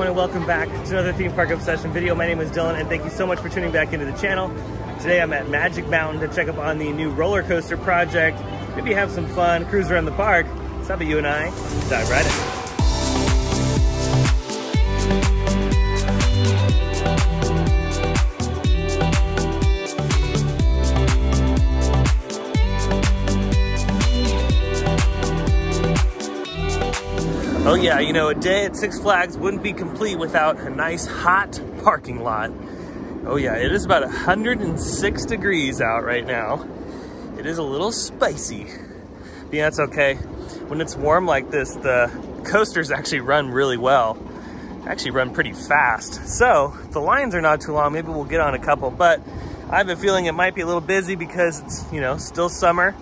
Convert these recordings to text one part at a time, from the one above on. everyone, and welcome back to another Theme Park Obsession video. My name is Dylan, and thank you so much for tuning back into the channel. Today I'm at Magic Mountain to check up on the new roller coaster project, maybe have some fun, cruise around the park. So how about you and I dive right in. Oh yeah, you know, a day at Six Flags wouldn't be complete without a nice hot parking lot. Oh yeah, it is about 106 degrees out right now. It is a little spicy, but yeah, it's okay. When it's warm like this, the coasters actually run really well. Actually run pretty fast. So the lines are not too long, maybe we'll get on a couple, but I have a feeling it might be a little busy because it's, you know, still summer.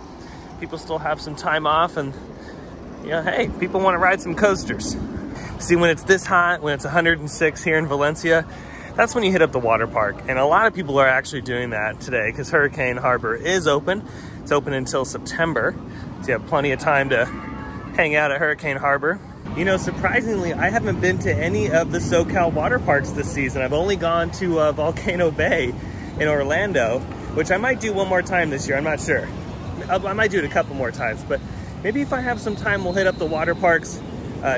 People still have some time off, and yeah, hey, people want to ride some coasters. See, when it's this hot, when it's 106 here in Valencia, that's when you hit up the water park. And a lot of people are actually doing that today because Hurricane Harbor is open. It's open until September. So you have plenty of time to hang out at Hurricane Harbor. You know, surprisingly, I haven't been to any of the SoCal water parks this season. I've only gone to Volcano Bay in Orlando, which I might do one more time this year. I'm not sure. I might do it a couple more times, but maybe if I have some time, we'll hit up the water parks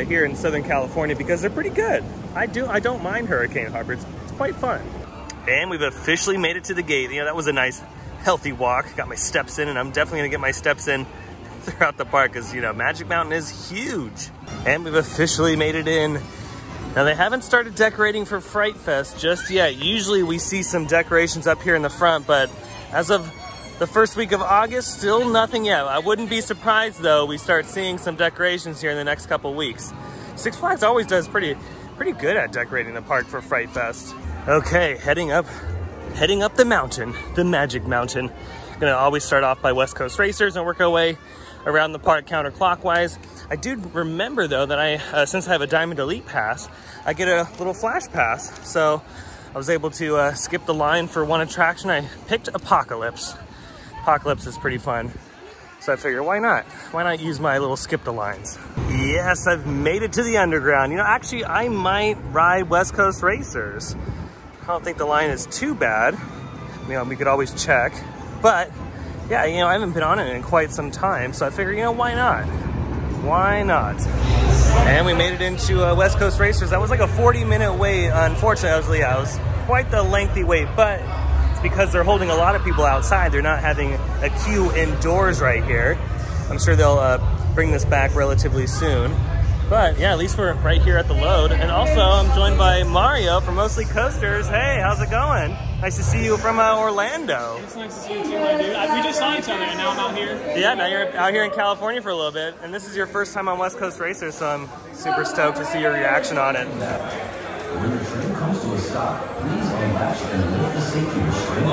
here in Southern California because they're pretty good. I don't mind Hurricane Harbor. It's quite fun. And we've officially made it to the gate. You know, that was a nice, healthy walk. Got my steps in, and I'm definitely gonna get my steps in throughout the park because, you know, Magic Mountain is huge. And we've officially made it in. Now, they haven't started decorating for Fright Fest just yet. Usually we see some decorations up here in the front, but as of the first week of August, still nothing yet. I wouldn't be surprised though, we start seeing some decorations here in the next couple weeks. Six Flags always does pretty good at decorating the park for Fright Fest. Okay, heading up the mountain, the Magic Mountain. Gonna always start off by West Coast Racers and work our way around the park counterclockwise. I do remember though that since I have a Diamond Elite Pass, I get a little flash pass. So I was able to skip the line for one attraction. I picked Apocalypse. Apocalypse is pretty fun. So I figured, why not? Why not use my little skip the lines? Yes, I've made it to the underground. You know, actually, I might ride West Coast Racers. I don't think the line is too bad. You know, we could always check. But yeah, you know, I haven't been on it in quite some time. So I figured, you know, why not? Why not? And we made it into West Coast Racers. That was like a 40-minute wait. Unfortunately, it was quite the lengthy wait, but because they're holding a lot of people outside. They're not having a queue indoors right here. I'm sure they'll bring this back relatively soon. But yeah, at least we're right here at the load. And also I'm joined by Mario from Mostly Coasters. Hey, how's it going? Nice to see you from Orlando. It's nice to see you too, my dude. We just saw each other and now I'm out here. Yeah, now you're out here in California for a little bit. And this is your first time on West Coast Racers, so I'm super stoked to see your reaction on it. When the train comes to a stop, please unlatch and lift the safety restraint.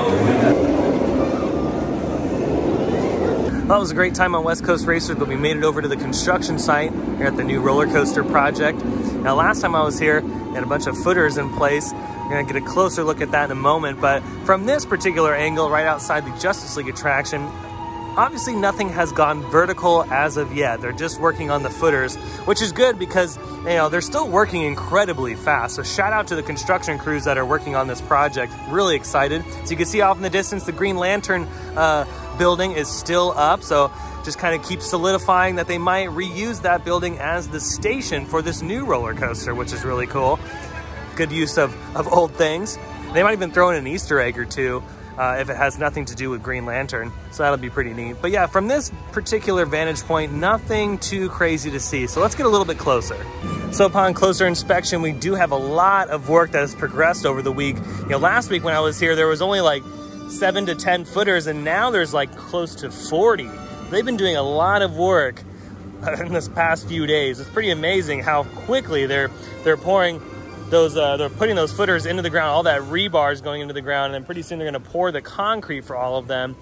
Well, it was a great time on West Coast Racers, but we made it over to the construction site here at the new roller coaster project. Now, last time I was here, they had a bunch of footers in place. We're gonna get a closer look at that in a moment, but from this particular angle, right outside the Justice League attraction, obviously nothing has gone vertical as of yet. They're just working on the footers, which is good because, you know, they're still working incredibly fast. So shout out to the construction crews that are working on this project. Really excited. So you can see off in the distance, the Green Lantern building is still up. So just kind of keep solidifying that they might reuse that building as the station for this new roller coaster, which is really cool. Good use of old things. They might even throw in an Easter egg or two. If it has nothing to do with Green Lantern. So that'll be pretty neat. But yeah, from this particular vantage point, nothing too crazy to see. So let's get a little bit closer. So upon closer inspection, we do have a lot of work that has progressed over the week. You know, last week when I was here, there was only like 7 to 10 footers, and now there's like close to 40. They've been doing a lot of work in this past few days. It's pretty amazing how quickly they're pouring those, they're putting those footers into the ground, all that rebar is going into the ground, and then pretty soon they're going to pour the concrete for all of them.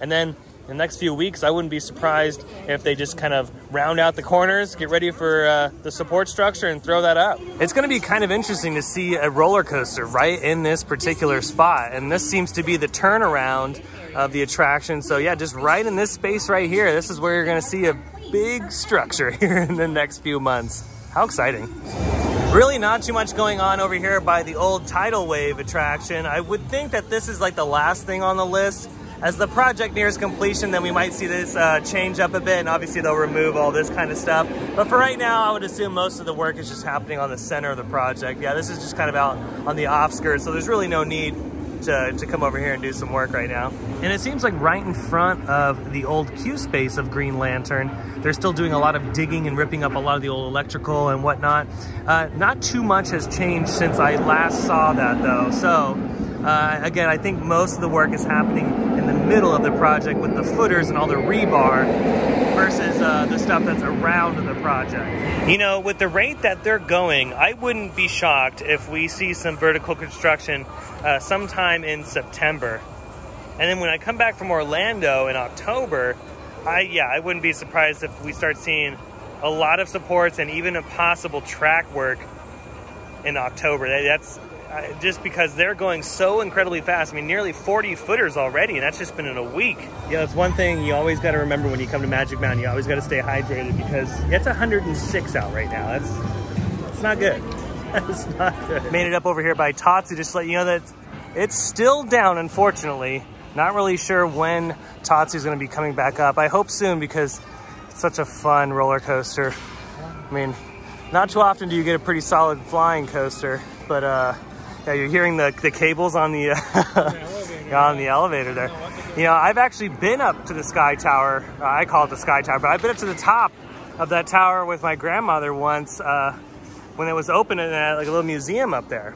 And then in the next few weeks, I wouldn't be surprised if they just kind of round out the corners, get ready for the support structure and throw that up. It's going to be kind of interesting to see a roller coaster right in this particular spot. And this seems to be the turnaround of the attraction. So yeah, just right in this space right here, this is where you're going to see a big structure here in the next few months. How exciting. Really not too much going on over here by the old Tidal Wave attraction. I would think that this is like the last thing on the list. As the project nears completion, then we might see this change up a bit, and obviously they'll remove all this kind of stuff. But for right now, I would assume most of the work is just happening on the center of the project. Yeah, this is just kind of out on the off-skirts, so there's really no need to come over here and do some work right now. And it seems like right in front of the old queue space of Green Lantern, they're still doing a lot of digging and ripping up a lot of the old electrical and whatnot. Not too much has changed since I last saw that, though, so... again, I think most of the work is happening in the middle of the project with the footers and all the rebar versus the stuff that's around the project. You know, with the rate that they're going, I wouldn't be shocked if we see some vertical construction sometime in September. And then when I come back from Orlando in October, I wouldn't be surprised if we start seeing a lot of supports and even a possible track work in October. That's... just because they're going so incredibly fast. I mean, nearly 40 footers already, and that's just been in a week. Yeah, that's one thing you always got to remember when you come to Magic Mountain. You always got to stay hydrated because it's 106 out right now. That's not good. That's not good. Made it up over here by Tatsu, just to let you know that it's still down, unfortunately. Not really sure when Tatsu's going to be coming back up. I hope soon because it's such a fun roller coaster. I mean, not too often do you get a pretty solid flying coaster, but... yeah, you're hearing the cables on the elevator there. You know, I've actually been up to the Sky Tower. I call it the Sky Tower, but I've been up to the top of that tower with my grandmother once when it was open and had like a little museum up there.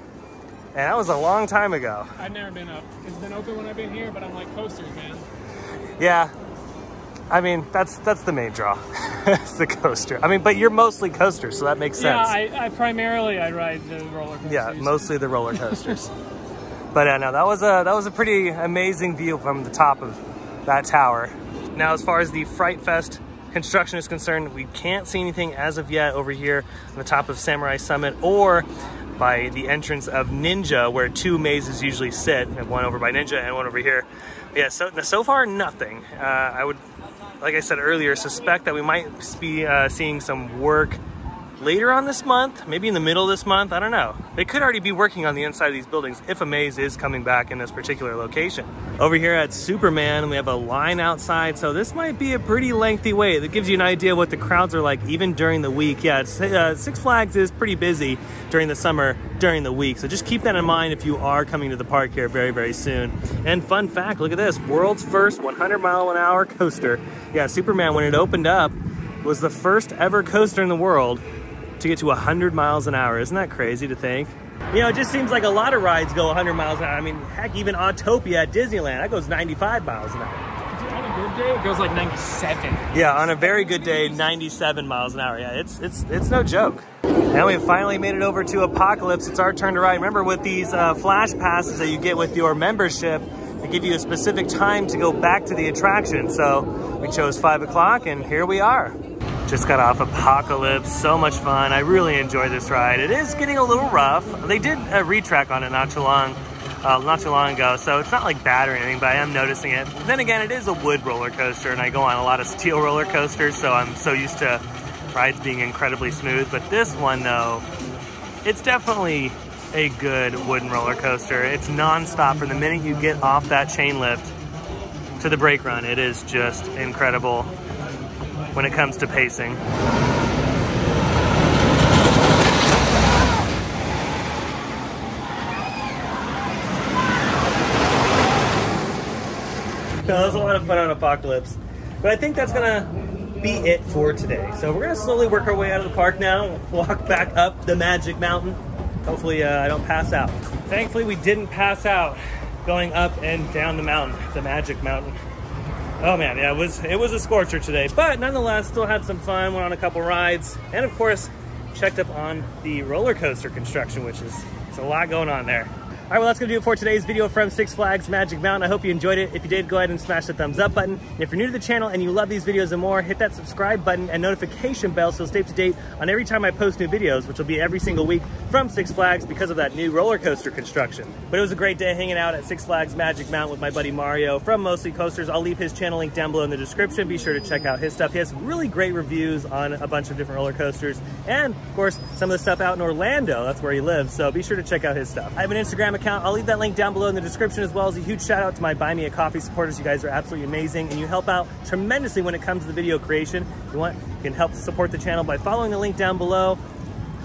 And that was a long time ago. I've never been up. It's been open when I've been here, but I'm like coasters, man. Yeah. I mean, that's the main draw. It's the coaster. I mean, but you're mostly coasters, so that makes sense. Yeah, I primarily ride the roller coasters. Yeah, mostly the roller coasters. But no, that was a pretty amazing view from the top of that tower. Now, as far as the Fright Fest construction is concerned, we can't see anything as of yet over here on the top of Samurai Summit or by the entrance of Ninja, where two mazes usually sit, and one over by Ninja and one over here. But yeah, so far nothing. I would, like I said earlier, suspect that we might be seeing some work later on this month, maybe in the middle of this month, I don't know. They could already be working on the inside of these buildings if a maze is coming back in this particular location. Over here at Superman, we have a line outside, so this might be a pretty lengthy wait. That gives you an idea what the crowds are like even during the week. Yeah, it's, Six Flags is pretty busy during the summer, during the week, so just keep that in mind if you are coming to the park here very, very soon. And fun fact, look at this, world's first 100-mile-an-hour coaster. Yeah, Superman, when it opened up, was the first ever coaster in the world to get to 100 miles an hour. Isn't that crazy to think? You know, it just seems like a lot of rides go 100 miles an hour. I mean, heck, even Autopia at Disneyland, that goes 95 miles an hour. On a good day, it goes like 97. Yeah, on a very good day, 97 miles an hour. Yeah, it's no joke. And we've finally made it over to Apocalypse. It's our turn to ride. Remember, with these flash passes that you get with your membership, they give you a specific time to go back to the attraction. So we chose 5 o'clock, and here we are. Just got off Apocalypse, so much fun. I really enjoy this ride. It is getting a little rough. They did a retrack on it not too long ago, so it's not like bad or anything, but I am noticing it. Then again, it is a wood roller coaster, and I go on a lot of steel roller coasters, so I'm so used to rides being incredibly smooth. But this one, though, it's definitely a good wooden roller coaster. It's nonstop from the minute you get off that chain lift to the brake run. It is just incredible when it comes to pacing. That was a lot of fun on Apocalypse. But I think that's gonna be it for today. So we're gonna slowly work our way out of the park now, walk back up the Magic Mountain. Hopefully I don't pass out. Thankfully we didn't pass out going up and down the mountain, the Magic Mountain. Oh man, yeah, it was a scorcher today, but nonetheless, still had some fun, went on a couple rides, and of course, checked up on the roller coaster construction, which is a lot going on there. All right, well, that's going to do it for today's video from Six Flags Magic Mountain. I hope you enjoyed it. If you did, go ahead and smash the thumbs up button. And if you're new to the channel and you love these videos and more, hit that subscribe button and notification bell so you'll stay up to date on every time I post new videos, which will be every single week from Six Flags because of that new roller coaster construction. But it was a great day hanging out at Six Flags Magic Mountain with my buddy Mario from Mostly Coasters. I'll leave his channel link down below in the description. Be sure to check out his stuff. He has really great reviews on a bunch of different roller coasters and, of course, some of the stuff out in Orlando. That's where he lives, so be sure to check out his stuff. I have an Instagram account. I'll leave that link down below in the description, as well as a huge shout out to my Buy Me a Coffee supporters. You guys are absolutely amazing and you help out tremendously when it comes to the video creation. If you want, you can help support the channel by following the link down below.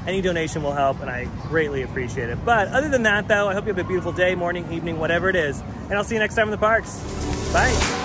Any donation will help and I greatly appreciate it. But other than that though, I hope you have a beautiful day, morning, evening, whatever it is, and I'll see you next time in the parks. Bye.